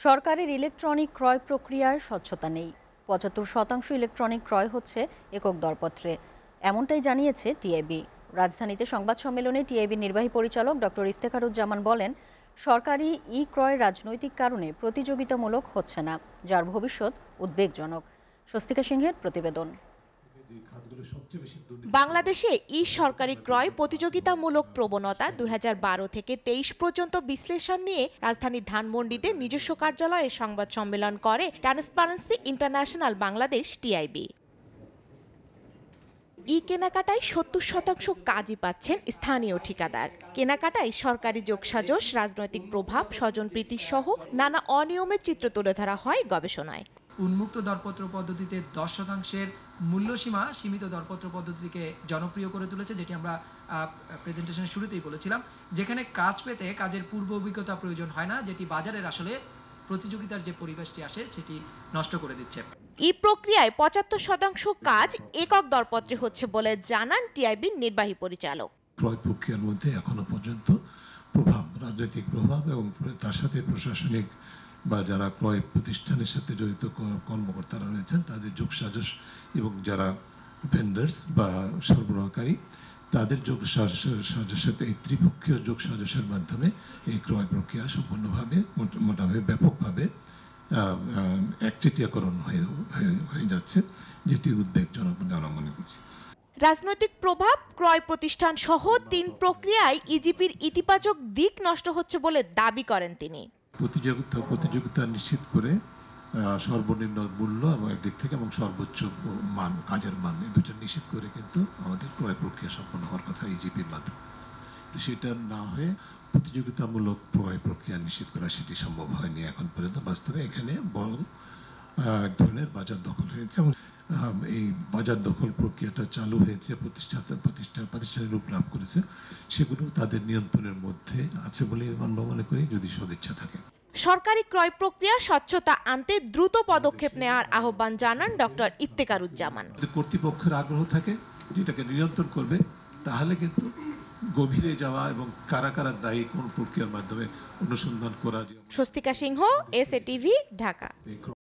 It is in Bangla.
सरकारेर इलेक्ट्रनिक क्रय प्रक्रियार स्वच्छता नेই ৭৫% इलेक्ट्रनिक क्रय होच्छे एकक दरपत्रे एमटाई जानिয়েছে टीआईबी राजधानीते संबाद सम्मेलने टीआईबी निर्वाही परिचालक डॉक्टर इफतेखारुज्जामान बोलेन सरकारी ই क्रय राजनैतिक कारणे प्रतियोगितामूलक होच्छे ना जार भविष्यत उद्बेगजनक स्वस्तिका सिंहेर प्रतिवेदन বাংলাদেশে ই সরকারি ক্রয় প্রতিযোগিতামূলক প্রবণতা ২০১২ থেকে ২৩ পর্যন্ত বিশ্লেষণ নিয়ে রাজধানীর ধানমন্ডিতে নিজস্ব কার্যালয়ে সংবাদ সম্মেলন করে ট্রান্সপারেন্সি ইন্টারন্যাশনাল বাংলাদেশ টিআইবি। ই কেনাকাটায় ৭০% কাজই পাচ্ছেন স্থানীয় ঠিকাদার। কেনাকাটায় সরকারি যোগসাজশ, রাজনৈতিক প্রভাব, স্বজনপ্রীতি সহ নানা অনিয়মের চিত্র তুলে ধরা হয় গবেষণায়। উন্মুক্ত দরপত্র পদ্ধতিতে ১০% মূল্যসীমা সীমিত দরপত্র পদ্ধতিকে জনপ্রিয় করে তুলেছে, যেটি আমরা প্রেজেন্টেশনের শুরুতেই বলেছিলাম, যেখানে কাজ পেতে কাজের পূর্ব অভিজ্ঞতা প্রয়োজন হয় না, যেটি বাজারের আসলে প্রতিযোগিতার যে পরিবেশটি আসে সেটি নষ্ট করে দিচ্ছে। এই প্রক্রিয়ায় ৭৫% কাজ একক দরপত্রে হচ্ছে বলে জানান টিআইবির নির্বাহী পরিচালক। ক্রয় প্রক্রিয়ার মধ্যে এখনো পর্যন্ত প্রভাব, রাজনৈতিক প্রভাব এবং তার সাথে প্রশাসনিক বা যারা ক্রয় প্রতিষ্ঠানের সাথে জড়িত কর্মকর্তারা রয়েছেন তাদের যোগসাজশ এবং যারা ভেন্ডার্স বা সরবরাহকারী তাদের যোগসাজশের সাথে এই ত্রিপক্ষীয় যোগসাজশের মাধ্যমে এই ক্রয় প্রক্রিয়া সম্পূর্ণভাবে মোটামুটি ব্যাপকভাবে একচেটিয়াকরণ হয়ে যাচ্ছে, যেটি উদ্বেগজনক বলে আমরা মনে করছি। রাজনৈতিক প্রভাব, ক্রয় প্রতিষ্ঠান সহ তিন প্রক্রিয়ায় ইজিপির ইতিবাচক দিক নষ্ট হচ্ছে বলে দাবি করেন তিনি। প্রতিযোগিতা নিশ্চিত করে সর্বনিম্ন মূল্য এবং একদিক থেকে এবং সর্বোচ্চ মান, কাজের মান, এই দুটো নিশ্চিত করে কিন্তু আমাদের ক্রয় প্রক্রিয়া সম্পন্ন হওয়ার কথা ইজিপির মাধ্যমে, সেটা না হয়ে প্রতিযোগিতামূলক ক্রয় প্রক্রিয়া নিশ্চিত করা সেটি সম্ভব হয়নি এখন পর্যন্ত। বাস্তবে এখানে বরং এক ধরনের বাজার দখল হয়েছে এবং এই বাজার দখল প্রক্রিয়াটা চালু হয়েছে, প্রতিষ্ঠানের রূপ লাভ করেছে, সেগুলো তাদের নিয়ন্ত্রণের মধ্যে আছে বলে আমরা মনে করি, যদি সদিচ্ছা থাকে। সরকারি ক্রয় প্রক্রিয়া স্বচ্ছতা আনতে দ্রুত পদক্ষেপ নেওয়ার আহ্বান জানান ডক্টর ইফতেখারুজ্জামান। যদি কর্তৃপক্ষের আগ্রহ থাকে যেটাকে নিয়ন্ত্রণ করবে, তাহলে কিন্তু গভীরে যাওয়া এবং কারা কারা দায়ী কোন প্রক্রিয়ার মাধ্যমে অনুসন্ধান করা যায়। Swastika Singha, SA TV, Dhaka.